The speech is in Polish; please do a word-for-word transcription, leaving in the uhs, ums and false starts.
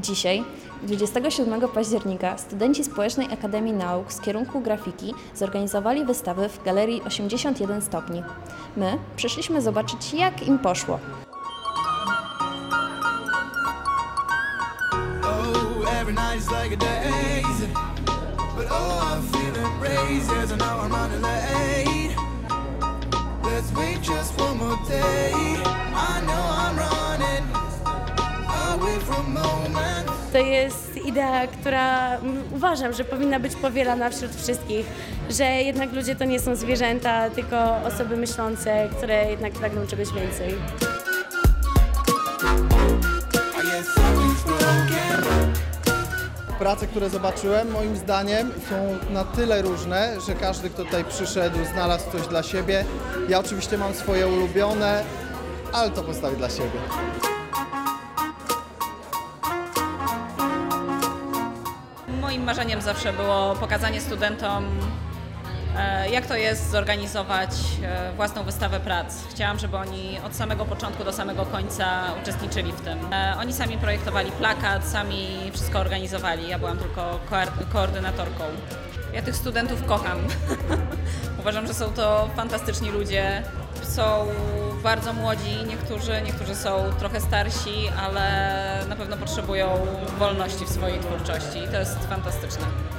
Dzisiaj, dwudziestego siódmego października, studenci Społecznej Akademii Nauk z kierunku grafiki zorganizowali wystawę w Galerii osiemdziesiąt jeden stopni. My przyszliśmy zobaczyć, jak im poszło. To jest idea, która uważam, że powinna być powielana wśród wszystkich, że jednak ludzie to nie są zwierzęta, tylko osoby myślące, które jednak pragną czegoś więcej. Prace, które zobaczyłem, moim zdaniem są na tyle różne, że każdy, kto tutaj przyszedł, znalazł coś dla siebie. Ja oczywiście mam swoje ulubione, ale to postawię dla siebie. Moim marzeniem zawsze było pokazanie studentom, jak to jest zorganizować własną wystawę prac. Chciałam, żeby oni od samego początku do samego końca uczestniczyli w tym. Oni sami projektowali plakat, sami wszystko organizowali. Ja byłam tylko koordynatorką. Ja tych studentów kocham. Uważam, że są to fantastyczni ludzie. Są bardzo młodzi, niektórzy, niektórzy są trochę starsi, ale na pewno potrzebują wolności w swojej twórczości i to jest fantastyczne.